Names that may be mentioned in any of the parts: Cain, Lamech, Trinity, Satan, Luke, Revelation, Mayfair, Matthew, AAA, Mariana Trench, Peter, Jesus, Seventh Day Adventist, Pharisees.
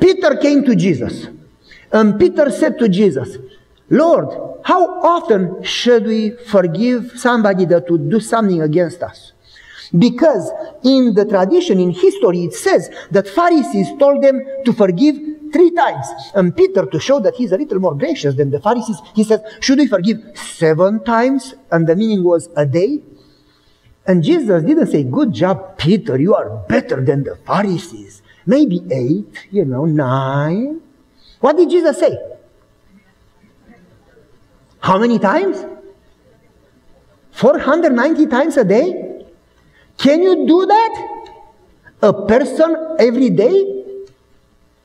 Peter came to Jesus, and Peter said to Jesus, Lord, how often should we forgive somebody that would do something against us? Because in the tradition, in history, it says that Pharisees told them to forgive 3 times. And Peter, to show that he's a little more gracious than the Pharisees, he says, should we forgive 7 times? And the meaning was a day. And Jesus didn't say, good job, Peter, you are better than the Pharisees. Maybe 8, 9. What did Jesus say? How many times? 490 times a day? Can you do that? A person every day?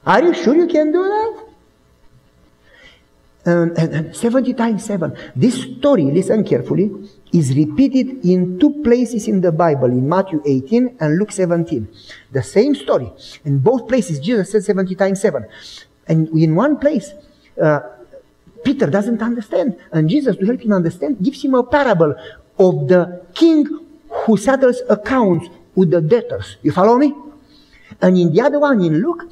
Are you sure you can do that? And 70 times 7. This story, listen carefully, is repeated in 2 places in the Bible, in Matthew 18 and Luke 17. The same story. In both places, Jesus said 70 times 7. And in one place, Peter doesn't understand. And Jesus, to help him understand, gives him a parable of the king who settles accounts with the debtors. You follow me? And in the other one, in Luke,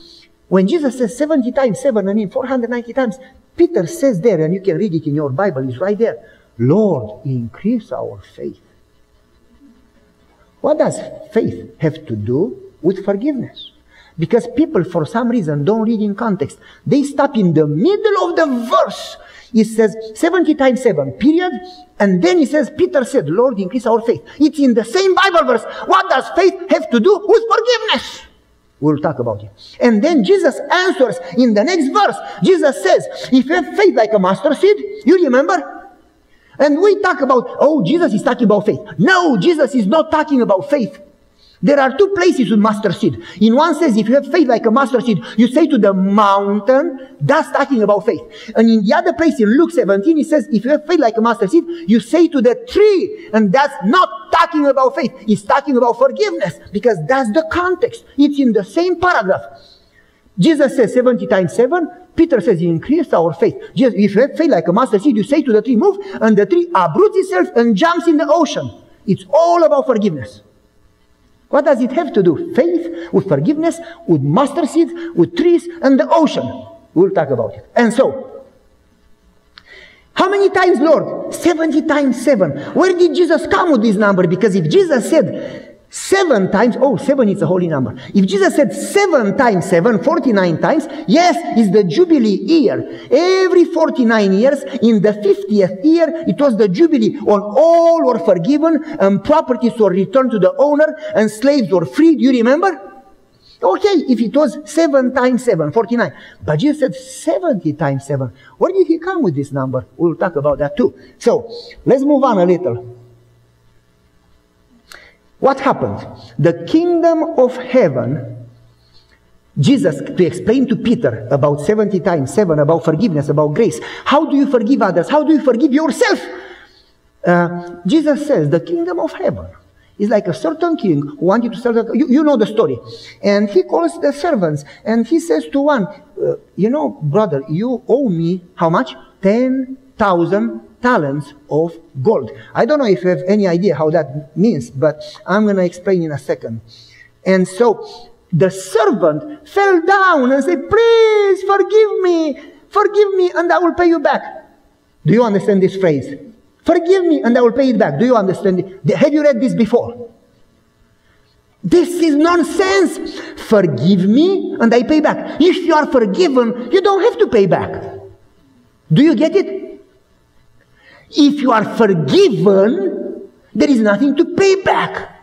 when Jesus says 70 times 7, 490 times, Peter says there, and you can read it in your Bible, it's right there, Lord, increase our faith. What does faith have to do with forgiveness? Because people, for some reason, don't read in context. They stop in the middle of the verse. It says 70 times 7, period, and then it says, Peter said, Lord, increase our faith. It's in the same Bible verse. What does faith have to do with forgiveness? We'll talk about it. And then Jesus answers in the next verse. Jesus says, if you have faith like a mustard seed, you remember? And we talk about, oh, Jesus is talking about faith. No, Jesus is not talking about faith. There are 2 places with mustard seed. In one says, if you have faith like a mustard seed, you say to the mountain, that's talking about faith. And in the other place, in Luke 17, it says, if you have faith like a mustard seed, you say to the tree, and that's not talking about faith. It's talking about forgiveness, because that's the context. It's in the same paragraph. Jesus says 70 times 7, Peter says, increase our faith. Jesus, if you have faith like a mustard seed, you say to the tree, move, and the tree uproots itself and jumps in the ocean. It's all about forgiveness. What does it have to do? Faith, with forgiveness, with mustard seeds, with trees, and the ocean. We'll talk about it. And so, how many times, Lord? 70 times 7. Where did Jesus come with this number? Because if Jesus said 7 times, oh, 7 is a holy number. If Jesus said 7 times 7, 49 times, yes, it's the Jubilee year. Every 49 years, in the 50th year, it was the Jubilee. On all were forgiven, and properties were returned to the owner, and slaves were freed. You remember? Okay, if it was 7 times 7, 49. But Jesus said 70 times 7. Where did he come with this number? We'll talk about that too. So, let's move on a little. What happened? The kingdom of heaven, Jesus, to explain to Peter about 70 times 7, about forgiveness, about grace. How do you forgive others? How do you forgive yourself? Jesus says the kingdom of heaven is like a certain king who wanted to sell, you know the story. And he calls the servants and he says to one, you know, brother, you owe me how much? 10,000 talents of gold. I don't know if you have any idea how that means, but I'm going to explain in a second. And so the servant fell down and said, please forgive me and I will pay you back. Do you understand this phrase? Forgive me and I will pay it back. Do you understand it? Have you read this before? This is nonsense. Forgive me and I pay back. If you are forgiven, you don't have to pay back. Do you get it? If you are forgiven, there is nothing to pay back.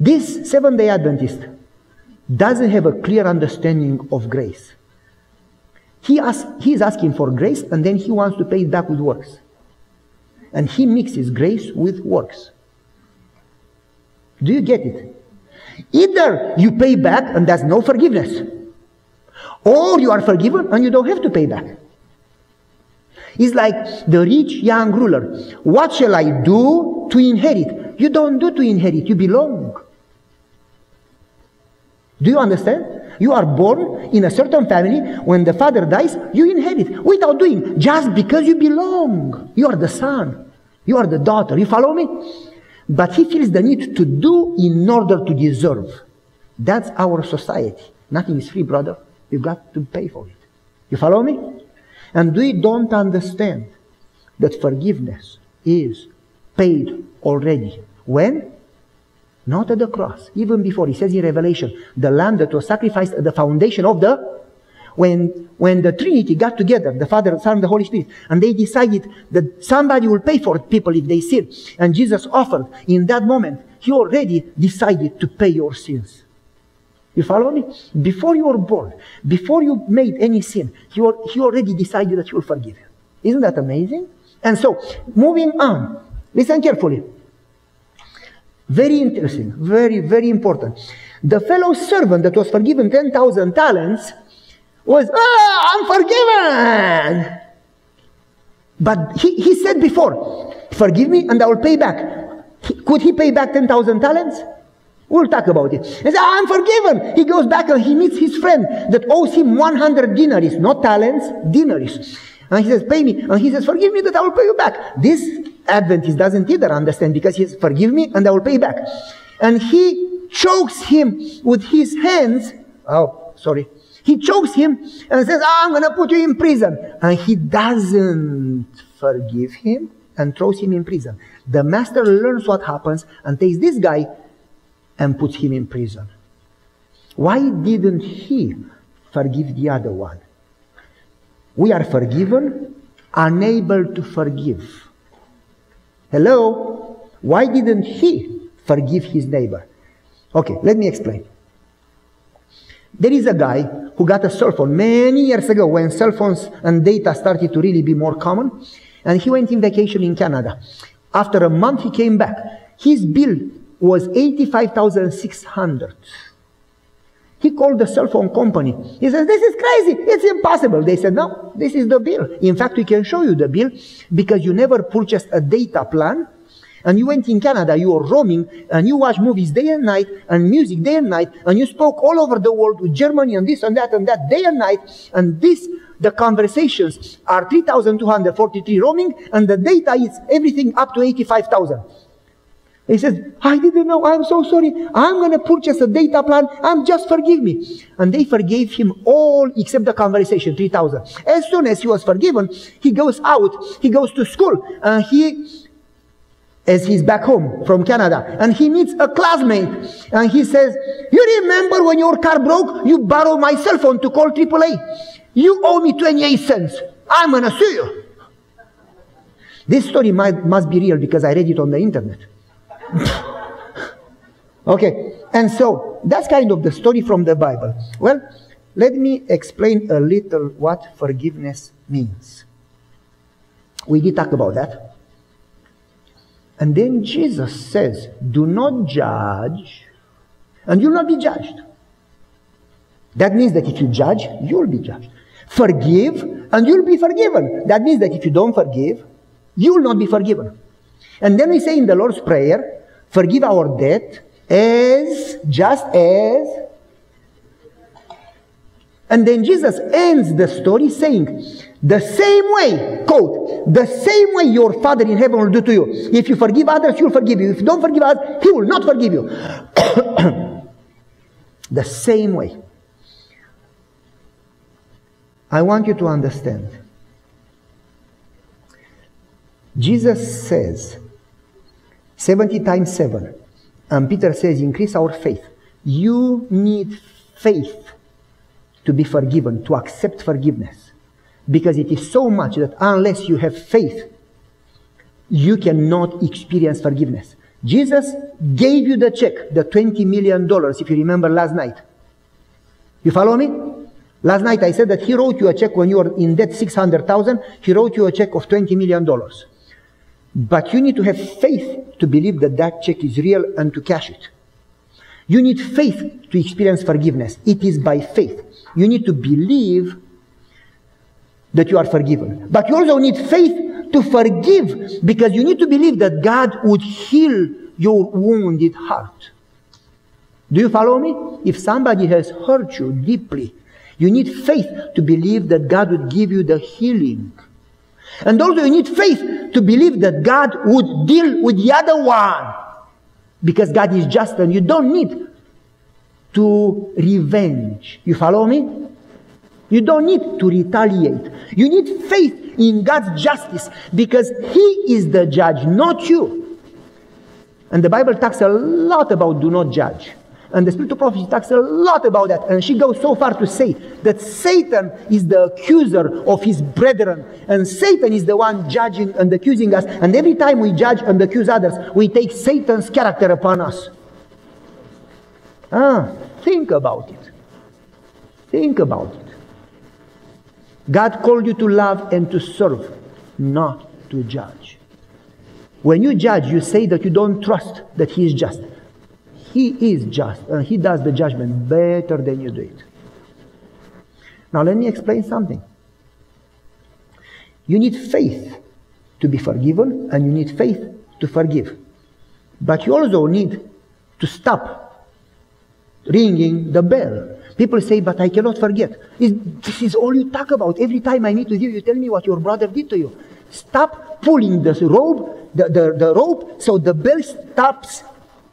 This Seventh Day Adventist doesn't have a clear understanding of grace. He is asking for grace and then he wants to pay it back with works. And he mixes grace with works. Do you get it? Either you pay back and there's no forgiveness, or you are forgiven and you don't have to pay back. It's like the rich young ruler. What shall I do to inherit? You don't do to inherit, you belong. Do you understand? You are born in a certain family. When the father dies, you inherit without doing, just because you belong. You are the son, you are the daughter, you follow me? But he feels the need to do in order to deserve. That's our society. Nothing is free, brother. You've got to pay for it. You follow me? And we don't understand that forgiveness is paid already. When? Not at the cross. Even before. He says in Revelation, the lamb that was sacrificed at the foundation of the... When the Trinity got together, the Father, the Son, and the Holy Spirit, and they decided that somebody will pay for people if they sin, and Jesus offered, in that moment, He already decided to pay your sins. You follow me? Before you were born, before you made any sin, He already decided that He will forgive you. Isn't that amazing? And so, moving on, listen carefully. Very interesting, very, very important. The fellow servant that was forgiven 10,000 talents was, I'm forgiven. But he said before, forgive me and I will pay back. Could he pay back 10,000 talents? We'll talk about it. He said, I'm forgiven. He goes back and he meets his friend that owes him 100 denaries, not talents, denaries. And he says, pay me. And he says, forgive me that I will pay you back. This Adventist doesn't either understand, because he says, forgive me and I will pay back. And he chokes him with his hands. Oh, sorry. He chokes him and says, I'm going to put you in prison. And he doesn't forgive him and throws him in prison. The master learns what happens and takes this guy and puts him in prison. Why didn't he forgive the other one? We are forgiven, unable to forgive. Hello? Why didn't he forgive his neighbor? Okay, let me explain. There is a guy who got a cell phone many years ago, when cell phones and data started to really be more common, and he went in vacation in Canada. After a month he came back. His bill was $85,600. He called the cell phone company. He said, this is crazy, it's impossible. They said, no, this is the bill. In fact, we can show you the bill, because you never purchased a data plan. And you went in Canada, you were roaming, and you watched movies day and night, and music day and night, and you spoke all over the world with Germany and this and that day and night, and this, the conversations are 3,243 roaming, and the data is everything up to 85,000. He says, I didn't know, I'm so sorry, I'm going to purchase a data plan, just forgive me. And they forgave him all except the conversation, 3,000. As soon as he was forgiven, he goes out, he goes to school, and he... as he's back home from Canada, and he meets a classmate, and he says, you remember when your car broke, you borrowed my cell phone to call AAA. You owe me 28 cents. I'm gonna sue you. This story must be real, because I read it on the internet. Okay, and so that's kind of the story from the Bible. Well, let me explain a little what forgiveness means. We did talk about that. And then Jesus says, do not judge, and you'll not be judged. That means that if you judge, you'll be judged. Forgive, and you'll be forgiven. That means that if you don't forgive, you'll not be forgiven. And then we say in the Lord's Prayer, forgive our debt as, just as. And then Jesus ends the story saying, the same way, quote, the same way your Father in heaven will do to you. If you forgive others, He'll forgive you. If you don't forgive others, He will not forgive you. The same way. I want you to understand. Jesus says, 70 times 7, and Peter says, increase our faith. You need faith to be forgiven, to accept forgiveness. Because it is so much that unless you have faith, you cannot experience forgiveness. Jesus gave you the check, the $20 million, if you remember last night. You follow me? Last night I said that He wrote you a check when you were in debt $600,000. He wrote you a check of $20 million. But you need to have faith to believe that that check is real and to cash it. You need faith to experience forgiveness. It is by faith. You need to believe that you are forgiven. But you also need faith to forgive, because you need to believe that God would heal your wounded heart. Do you follow me? If somebody has hurt you deeply, you need faith to believe that God would give you the healing. And also you need faith to believe that God would deal with the other one, because God is just and you don't need to revenge. You follow me? You don't need to retaliate. You need faith in God's justice because He is the judge, not you. And the Bible talks a lot about do not judge. And the Spirit of Prophecy talks a lot about that. And she goes so far to say that Satan is the accuser of his brethren. And Satan is the one judging and accusing us. And every time we judge and accuse others, we take Satan's character upon us. Think about it. Think about it. God called you to love and to serve, not to judge. When you judge, you say that you don't trust that He is just. He is just and He does the judgment better than you do it. Now let me explain something. You need faith to be forgiven and you need faith to forgive. But you also need to stop ringing the bell. People say, but I cannot forget. This is all you talk about. Every time I meet with you, you tell me what your brother did to you. Stop pulling this rope, the rope so the bell stops.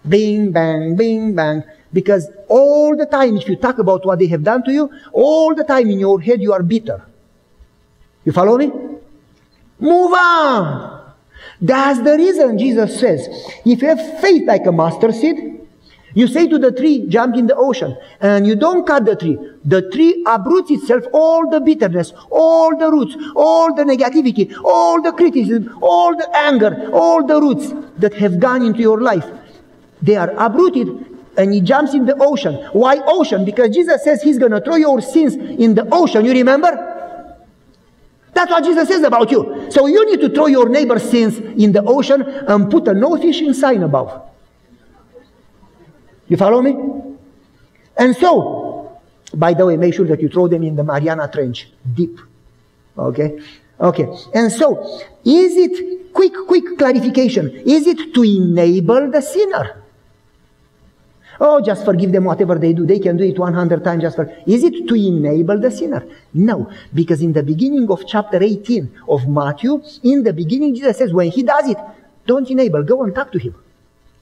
Bing, bang, because all the time if you talk about what they have done to you, all the time in your head you are bitter. You follow me? Move on! That's the reason Jesus says, if you have faith like a mustard seed, you say to the tree, jump in the ocean, and you don't cut the tree uproots itself, all the bitterness, all the roots, all the negativity, all the criticism, all the anger, all the roots that have gone into your life. They are uprooted and He jumps in the ocean. Why ocean? Because Jesus says He's going to throw your sins in the ocean. You remember? That's what Jesus says about you. So you need to throw your neighbor's sins in the ocean and put a no fishing sign above. You follow me? And so, by the way, make sure that you throw them in the Mariana Trench, deep. Okay? Okay, and so, is it, quick clarification, is it to enable the sinner? Oh, just forgive them whatever they do, they can do it 100 times, just forgive. Is it to enable the sinner? No, because in the beginning of chapter 18 of Matthew, in the beginning Jesus says, when he does it, don't enable, go and talk to him.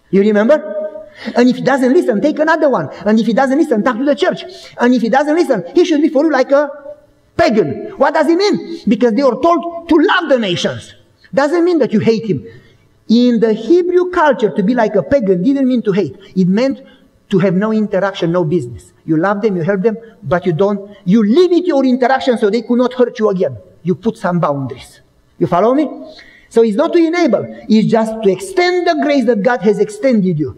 You remember? And if he doesn't listen, take another one. And if he doesn't listen, talk to the church. And if he doesn't listen, he should be for you like a pagan. What does it mean? Because they are told to love the nations. Doesn't mean that you hate him. In the Hebrew culture, to be like a pagan didn't mean to hate. It meant to have no interaction, no business. You love them, you help them, but you don't. You limit your interaction so they could not hurt you again. You put some boundaries. You follow me? So it's not to enable. It's just to extend the grace that God has extended you.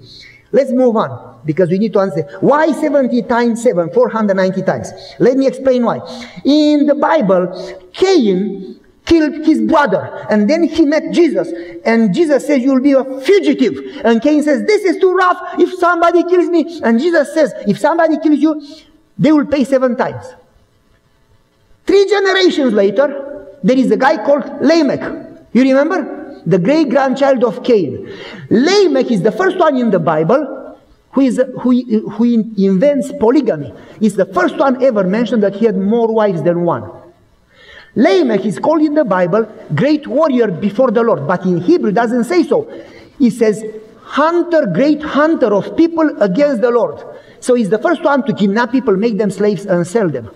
Let's move on, because we need to answer. Why 70 times 7, 490 times? Let me explain why. In the Bible, Cain killed his brother, and then he met Jesus, and Jesus says, you'll be a fugitive. And Cain says, this is too rough, if somebody kills me. And Jesus says, if somebody kills you, they will pay 7 times. 3 generations later, there is a guy called Lamech. You remember? The great-grandchild of Cain. Lamech is the first one in the Bible who invents polygamy. It's the first one ever mentioned that he had more wives than one. Lamech is called in the Bible great warrior before the Lord, but in Hebrew it doesn't say so. It says hunter, great hunter of people against the Lord. So he's the first one to kidnap people, make them slaves and sell them.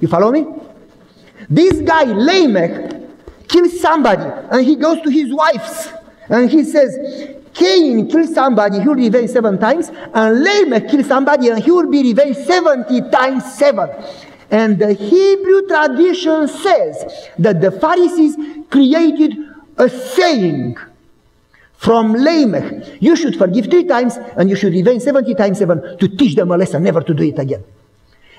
You follow me? This guy, Lamech, kills somebody, and he goes to his wives and he says, Cain killed somebody, he will revenge 7 times, and Lamech killed somebody and he will be revenged 70 times 7. And the Hebrew tradition says that the Pharisees created a saying from Lamech, you should forgive 3 times and you should revenge 70 times 7, to teach them a lesson never to do it again.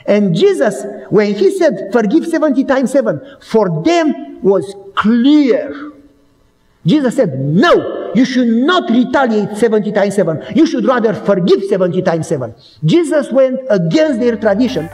And Jesus, when He said, forgive 70 times 7, for them was clear. Jesus said, no, you should not retaliate 70 times 7. You should rather forgive 70 times 7. Jesus went against their tradition.